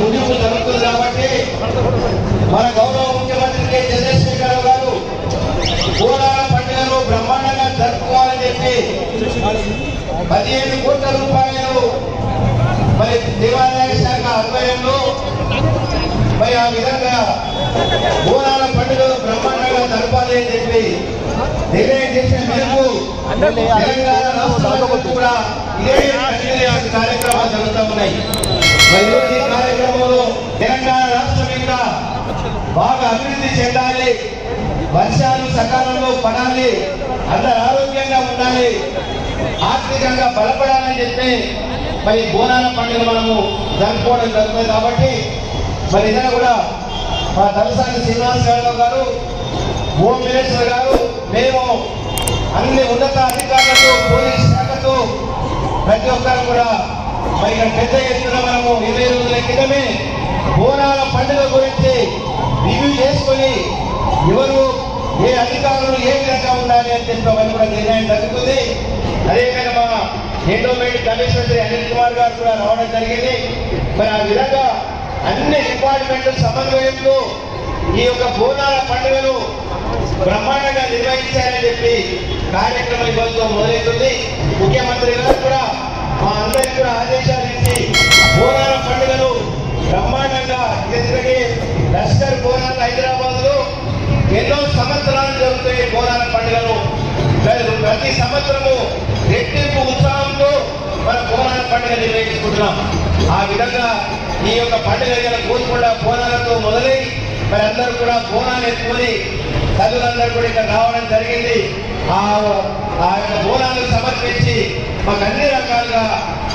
గుడికు జరుగుతుంది కాబట్టి మన గౌరవ ముఖ్యమంత్రి కే చంద్రశేఖర్ గారు బోనాల పండుగను బ్రహ్మాండంగా జరుపుకోవాలని చెప్పి 15 కోట్ల రూపాయలు మరి దేవాదాయ శాఖ ఆధ్వర్యంలో మరి ఆ విధంగా బోనాల పండుగను బ్రహ్మాండంగా జరపాలని చెప్పి నిర్ణయం చేసిన మేరకు తెలంగాణ రాష్ట్రంలో కూడా ఇదే రకంగా కార్యక్రమాలు జరుగుతూ ఉన్నాయి। वैरोधी कार्यक्रम तेलंगाण राष्ट्रीय बाग अभिवृद्धि चेंदाली वर्षा सकाल में पड़ाली अंदर आरोग्य उड़ी आर्थिक बलपड़े मैं बोनाल पंडुग मन जरूर जबकि मैं इधर तलसानी श्रीनिवास यादव गारू होम मिनिस्टर गारू मेम अन्नी उन्नत अधिकारुलतो पोलीस शाखतो प्रति ओक्करू मैं पेद मैं 20 రోజుల క్రితమే బోనాల పండుగ గురించి రివ్యూ చేసుకొని ఎవరు ఏ అధికారులు ఏ విధంగా ఉండాలి అని చెప్పమని కూడా నిర్ణయం జరుగుతుంది। అదేవిధంగా మా ఎండోమెంట్ కమిషనర్ శ్రీ అనిల్ కుమార్ గారు కూడా రావడం జరిగింది। మరి ఆ విధంగా అన్ని డిపార్ట్మెంట్ల సమన్వయంతో ఈ యొక్క బోనాల పండుగను బ్రహ్మాండంగా నిర్వహించాలని చెప్పి కార్యక్రమం ఇవ్వడంతో మొదలైంది। ముఖ్యమంత్రి గారు కూడా మా అందరికీ ఆదేశాలు बोनाल पंडुग ब्रह्मांडंगा लश्कर बोनाल हैदराबाद एन्नो संवत्सरालु जरुगुतायि। बोनाल पंडुगनु प्रति संवत्सरमु रेट्टिंपु उत्साहंतो मन बोनाल पंडुग निर्वहिंचुकुंटाम। आ विधंगा ई योक्क पंडुगन गोल्कोंड बोनालतो मोदलई मरि अंदरू कूडा बोनाल एत्तुकोनि तल्लिदंड्रुलु कूडा इक्कडिकि रावडं जरिगिंदि। आ आ बोनालनु समर्पिंचि माकु अन्नि रकालुगा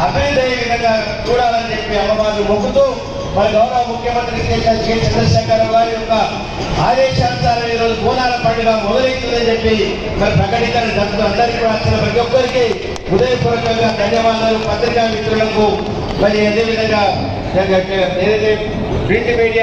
అభ్యుదయ విధంగా చూడాలని చెప్పి అమ్మవారు మొక్కుతూ మన గౌరవ ముఖ్యమంత్రి శ్రీ చంద్రశేఖర్ గారి యొక్క ఆదేశానుసారం ఈరోజు బోనాల పండుగ మొదలైతుందని చెప్పి మరి ప్రకటించిన దత్తు అందరికీ కూడా వచ్చిన ప్రతి ఒక్కరికి హృదయపూర్వకంగా ధన్యవాదాలు। పత్రికా మిత్రులకు మరి అదేవిధంగా ప్రింట్ మీడియా